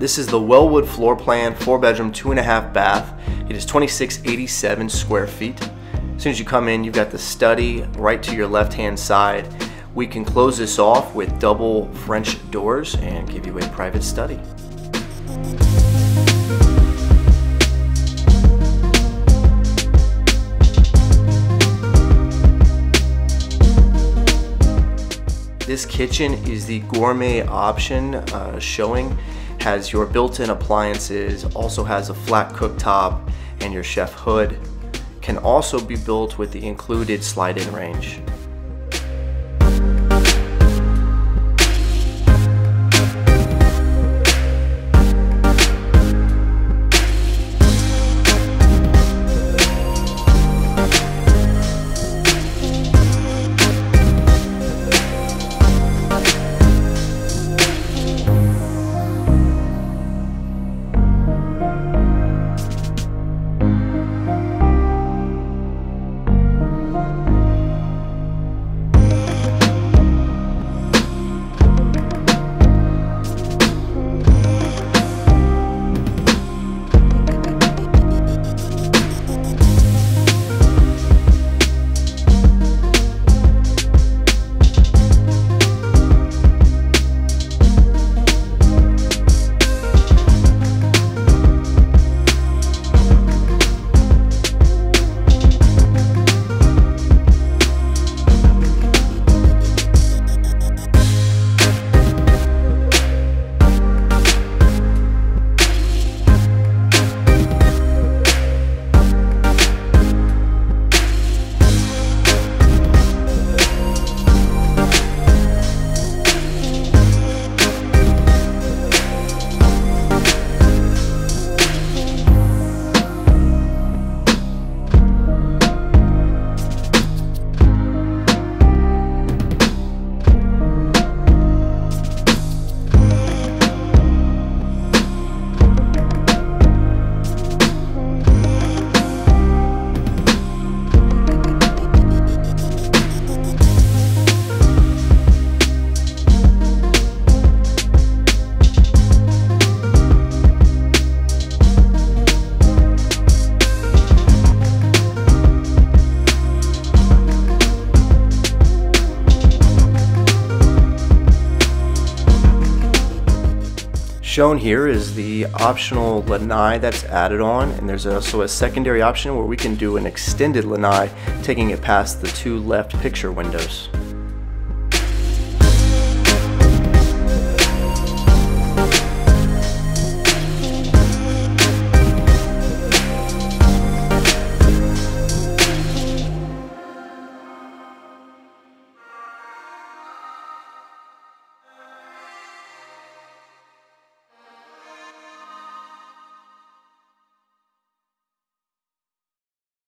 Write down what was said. This is the Welwood floor plan, 4 bedroom, 2.5 bath. It is 2687 square feet. As soon as you come in, you've got the study right to your left-hand side. We can close this off with double French doors and give you a private study. This kitchen is the gourmet option showing. Has your built-in appliances, also has a flat cooktop and your chef hood. Can also be built with the included slide-in range. Shown here is the optional lanai that's added on, and there's also a secondary option where we can do an extended lanai, taking it past the two left picture windows.